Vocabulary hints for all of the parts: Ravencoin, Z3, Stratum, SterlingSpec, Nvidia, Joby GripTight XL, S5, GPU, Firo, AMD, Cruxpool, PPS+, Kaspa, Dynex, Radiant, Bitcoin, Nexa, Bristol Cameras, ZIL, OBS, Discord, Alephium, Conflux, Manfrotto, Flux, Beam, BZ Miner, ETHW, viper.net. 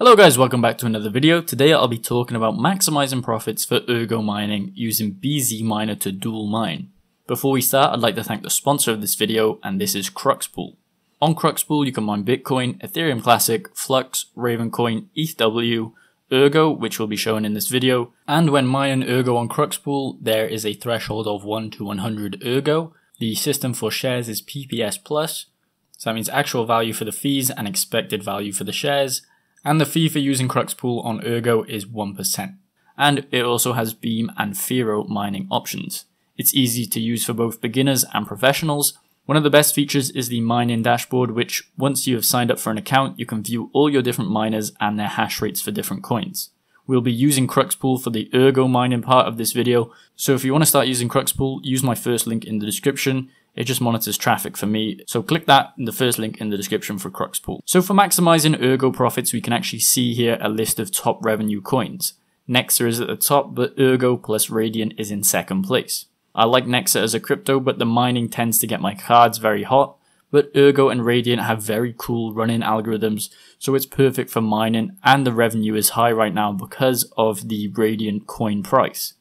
Hello guys, welcome back to another video. Today I'll be talking about maximizing profits for Ergo mining using BZ Miner to dual mine. Before we start, I'd like to thank the sponsor of this video, and this is Cruxpool. On Cruxpool you can mine Bitcoin, Ethereum Classic, Flux, Ravencoin, ETHW, Ergo, which will be shown in this video, and when mining Ergo on Cruxpool there is a threshold of 1 to 100 Ergo. The system for shares is PPS+, so that means actual value for the fees and expected value for the shares. And the fee for using Cruxpool on Ergo is 1%. And it also has Beam and Firo mining options. It's easy to use for both beginners and professionals. One of the best features is the mining dashboard, which once you have signed up for an account, you can view all your different miners and their hash rates for different coins. We'll be using Cruxpool for the Ergo mining part of this video, so if you want to start using Cruxpool, use my first link in the description. It just monitors traffic for me, so click that in the first link in the description for Cruxpool. So for maximizing Ergo profits, we can actually see here a list of top revenue coins. Nexa is at the top, but Ergo plus Radiant is in second place. I like Nexa as a crypto, but the mining tends to get my cards very hot, but Ergo and Radiant have very cool run-in algorithms, so it's perfect for mining, and the revenue is high right now because of the Radiant coin price.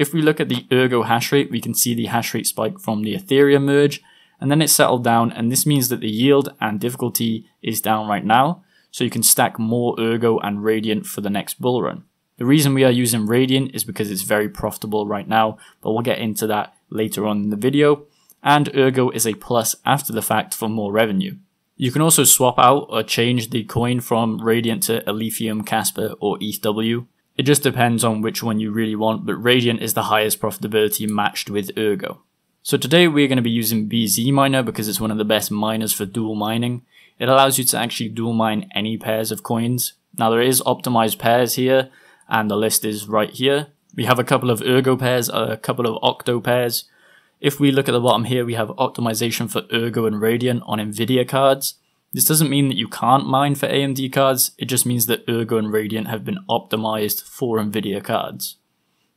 If we look at the Ergo hash rate, we can see the hash rate spike from the Ethereum merge, and then it settled down, and this means that the yield and difficulty is down right now, so you can stack more Ergo and Radiant for the next bull run. The reason we are using Radiant is because it's very profitable right now, but we'll get into that later on in the video, and Ergo is a plus after the fact for more revenue. You can also swap out or change the coin from Radiant to Alephium, Casper, or ETHW. It just depends on which one you really want, but Radiant is the highest profitability matched with Ergo. So today we're going to be using BZ Miner because it's one of the best miners for dual mining. It allows you to actually dual mine any pairs of coins. Now there is optimized pairs here, and the list is right here. We have a couple of Ergo pairs, a couple of Octo pairs. If we look at the bottom here, we have optimization for Ergo and Radiant on Nvidia cards. This doesn't mean that you can't mine for AMD cards, it just means that Ergo and Radiant have been optimized for Nvidia cards.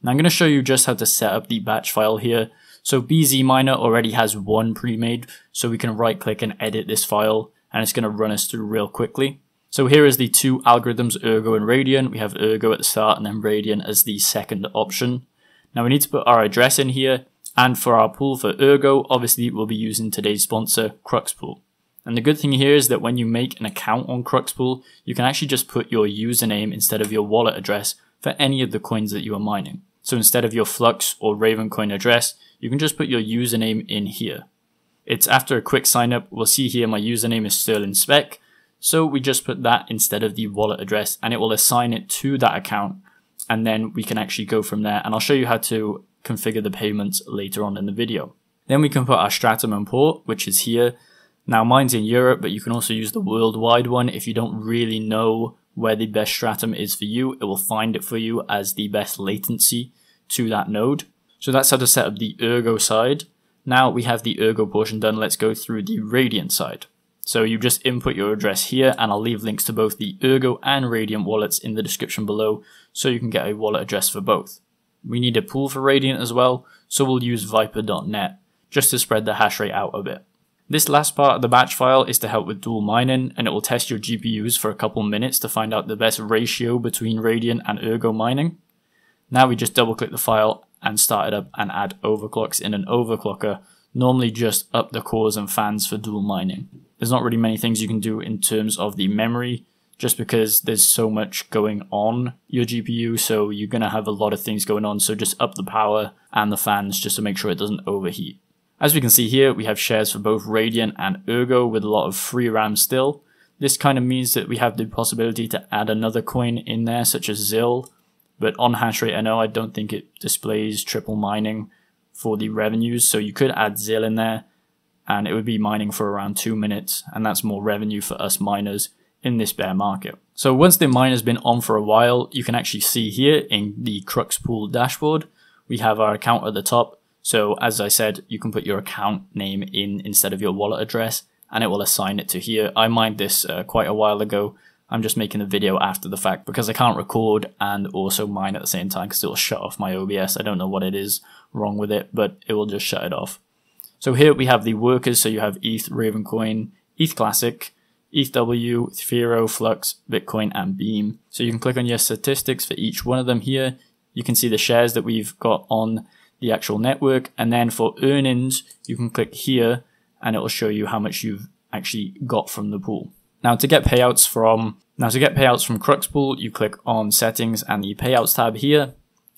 Now I'm going to show you just how to set up the batch file here. So BZ Miner already has one pre-made, so we can right click and edit this file, and it's going to run us through real quickly. So here is the two algorithms, Ergo and Radiant. We have Ergo at the start and then Radiant as the second option. Now we need to put our address in here, and for our pool for Ergo, obviously we'll be using today's sponsor, Cruxpool. And the good thing here is that when you make an account on Cruxpool, you can actually just put your username instead of your wallet address for any of the coins that you are mining. So instead of your Flux or Ravencoin address, you can just put your username in here. It's after a quick sign up, we'll see here my username is SterlingSpec, so we just put that instead of the wallet address and it will assign it to that account, and then we can actually go from there, and I'll show you how to configure the payments later on in the video. Then we can put our stratum and port, which is here. Now mine's in Europe, but you can also use the worldwide one. If you don't really know where the best stratum is for you, it will find it for you as the best latency to that node. So that's how to set up the Ergo side. Now we have the Ergo portion done, let's go through the Radiant side. So you just input your address here, and I'll leave links to both the Ergo and Radiant wallets in the description below, so you can get a wallet address for both. We need a pool for Radiant as well, so we'll use viper.net just to spread the hash rate out a bit. This last part of the batch file is to help with dual mining, and it will test your GPUs for a couple minutes to find out the best ratio between Radiant and Ergo mining. Now we just double click the file and start it up and add overclocks in an overclocker, normally just up the cores and fans for dual mining. There's not really many things you can do in terms of the memory, just because there's so much going on your GPU, so you're going to have a lot of things going on, so just up the power and the fans just to make sure it doesn't overheat. As we can see here, we have shares for both Radiant and Ergo with a lot of free RAM still. This kind of means that we have the possibility to add another coin in there, such as ZIL, but on hash rate, I know I don't think it displays triple mining for the revenues, so you could add ZIL in there, and it would be mining for around 2 minutes, and that's more revenue for us miners in this bear market. So once the mine has been on for a while, you can actually see here in the Cruxpool dashboard, we have our account at the top. So as I said, you can put your account name in instead of your wallet address, and it will assign it to here. I mined this quite a while ago. I'm just making the video after the fact because I can't record and also mine at the same time because it will shut off my OBS. I don't know what it is wrong with it, but it will just shut it off. So here we have the workers. So you have ETH, Ravencoin, ETH Classic, ETHW, Firo, Flux, Bitcoin, and Beam. So you can click on your statistics for each one of them here. You can see the shares that we've got on the actual network. And then for earnings, you can click here and it will show you how much you've actually got from the pool. Now to get payouts from Cruxpool, you click on settings and the payouts tab here,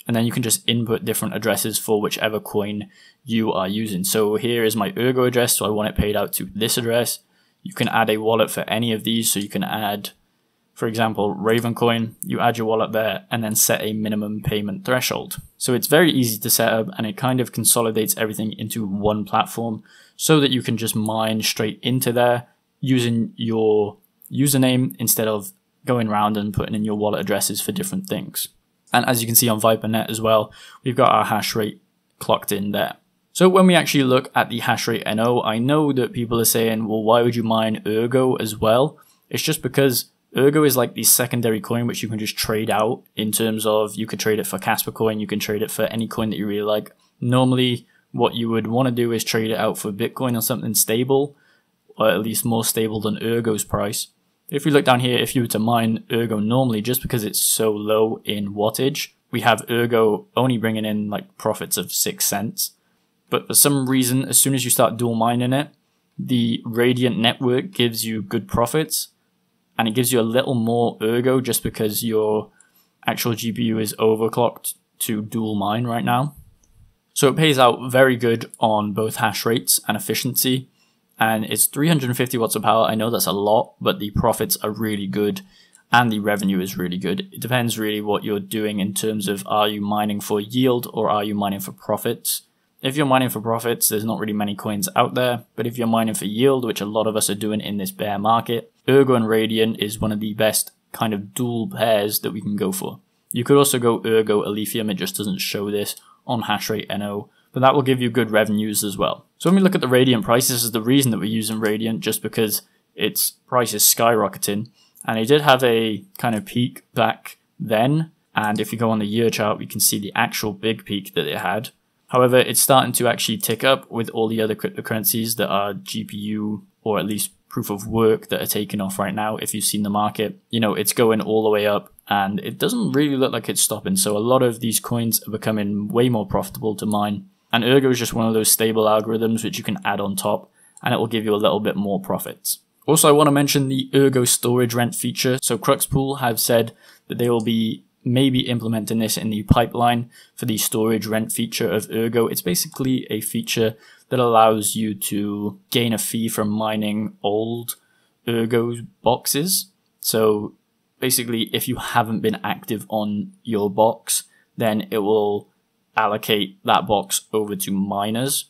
and then you can just input different addresses for whichever coin you are using. So here is my Ergo address, so I want it paid out to this address. You can add a wallet for any of these, so you can add, for example, Ravencoin. You add your wallet there and then set a minimum payment threshold. So it's very easy to set up and it kind of consolidates everything into one platform so that you can just mine straight into there using your username instead of going around and putting in your wallet addresses for different things. And as you can see on Viper.net as well, we've got our hash rate clocked in there. So when we actually look at the hash rate NO, I know that people are saying, well, why would you mine Ergo as well? It's just because Ergo is like the secondary coin, which you can just trade out in terms of you could trade it for Kaspa coin, you can trade it for any coin that you really like. Normally, what you would want to do is trade it out for Bitcoin or something stable, or at least more stable than Ergo's price. If we look down here, if you were to mine Ergo normally, just because it's so low in wattage, we have Ergo only bringing in like profits of 6 cents. But for some reason, as soon as you start dual mining it, the Radiant network gives you good profits and it gives you a little more Ergo just because your actual GPU is overclocked to dual mine right now. So it pays out very good on both hash rates and efficiency. And it's 350 watts of power. I know that's a lot, but the profits are really good and the revenue is really good. It depends really what you're doing in terms of, are you mining for yield or are you mining for profits? If you're mining for profits, there's not really many coins out there, but if you're mining for yield, which a lot of us are doing in this bear market, Ergo and Radiant is one of the best kind of dual pairs that we can go for. You could also go Ergo Alephium, it just doesn't show this on hashrate NO, but that will give you good revenues as well. So when we look at the Radiant price, this is the reason that we're using Radiant, just because its price is skyrocketing. And it did have a kind of peak back then. And if you go on the year chart, we can see the actual big peak that it had. However, it's starting to actually tick up with all the other cryptocurrencies that are GPU or at least proof of work that are taking off right now. If you've seen the market, you know, it's going all the way up and it doesn't really look like it's stopping. So a lot of these coins are becoming way more profitable to mine. And Ergo is just one of those stable algorithms which you can add on top and it will give you a little bit more profits. Also, I want to mention the Ergo storage rent feature. So Cruxpool have said that they will be maybe implementing this in the pipeline for the storage rent feature of Ergo. It's basically a feature that allows you to gain a fee from mining old Ergo boxes. So basically, if you haven't been active on your box, then it will allocate that box over to miners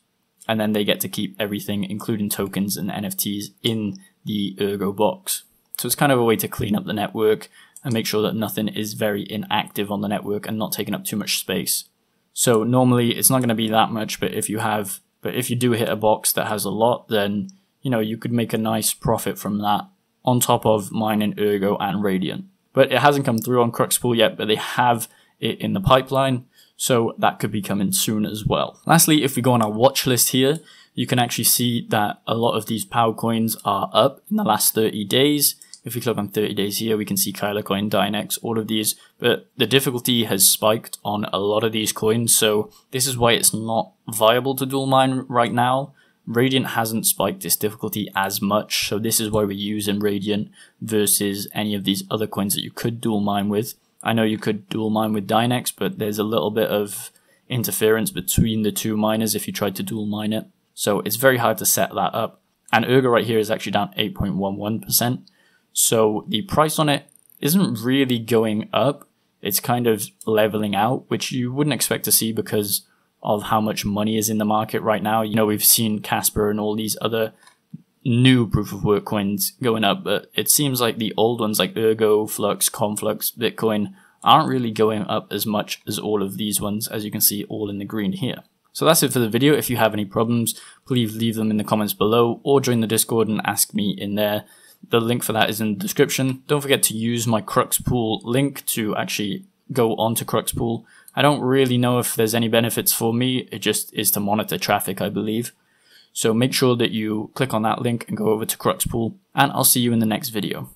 and then they get to keep everything, including tokens and NFTs, in the Ergo box. So it's kind of a way to clean up the network and make sure that nothing is very inactive on the network and not taking up too much space. So normally it's not going to be that much, but if you do hit a box that has a lot, then you know you could make a nice profit from that on top of mining Ergo and Radiant. But it hasn't come through on Cruxpool yet, but they have it in the pipeline. So that could be coming soon as well. Lastly, if we go on our watch list here, you can actually see that a lot of these power coins are up in the last 30 days. If we click on 30 days here, we can see Kylo coin, Dynex, all of these, but the difficulty has spiked on a lot of these coins. So this is why it's not viable to dual mine right now. Radiant hasn't spiked its difficulty as much. So this is why we're using Radiant versus any of these other coins that you could dual mine with. I know you could dual mine with Dynex, but there's a little bit of interference between the two miners if you tried to dual mine it. So it's very hard to set that up. And Ergo right here is actually down 8.11%. So the price on it isn't really going up. It's kind of leveling out, which you wouldn't expect to see because of how much money is in the market right now. You know, we've seen Casper and all these other new proof of work coins going up, but it seems like the old ones like Ergo, Flux, Conflux, Bitcoin aren't really going up as much as all of these ones, as you can see all in the green here. So that's it for the video. If you have any problems, please leave them in the comments below or join the Discord and ask me in there. The link for that is in the description. Don't forget to use my Cruxpool link to actually go onto Cruxpool. I don't really know if there's any benefits for me. It just is to monitor traffic, I believe. So make sure that you click on that link and go over to Cruxpool, and I'll see you in the next video.